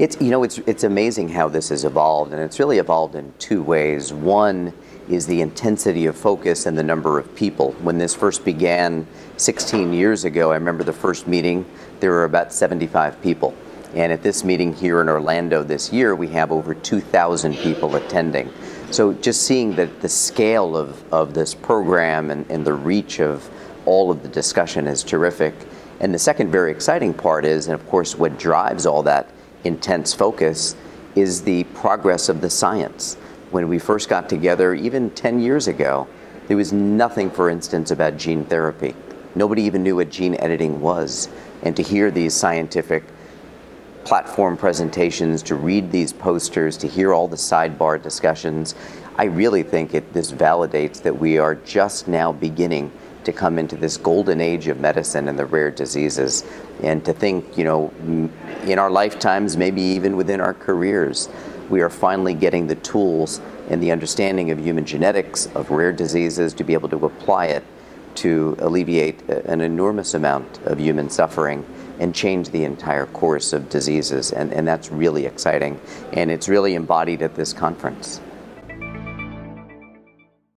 It's amazing how this has evolved, and it's really evolved in two ways. One is the intensity of focus and the number of people. When this first began 16 years ago, I remember the first meeting, there were about 75 people. And at this meeting here in Orlando this year, we have over 2,000 people attending. So just seeing that the scale of this program and the reach of all of the discussion is terrific. And the second very exciting part is, and of course what drives all that intense focus, is the progress of the science. When we first got together, even 10 years ago, there was nothing, for instance, about gene therapy. Nobody even knew what gene editing was. And to hear these scientific platform presentations, to read these posters, to hear all the sidebar discussions, I really think this validates that we are just now beginning to come into this golden age of medicine and the rare diseases. And to think, you know, in our lifetimes, maybe even within our careers, we are finally getting the tools and the understanding of human genetics, of rare diseases, to be able to apply it to alleviate an enormous amount of human suffering and change the entire course of diseases. And that's really exciting. And it's really embodied at this conference.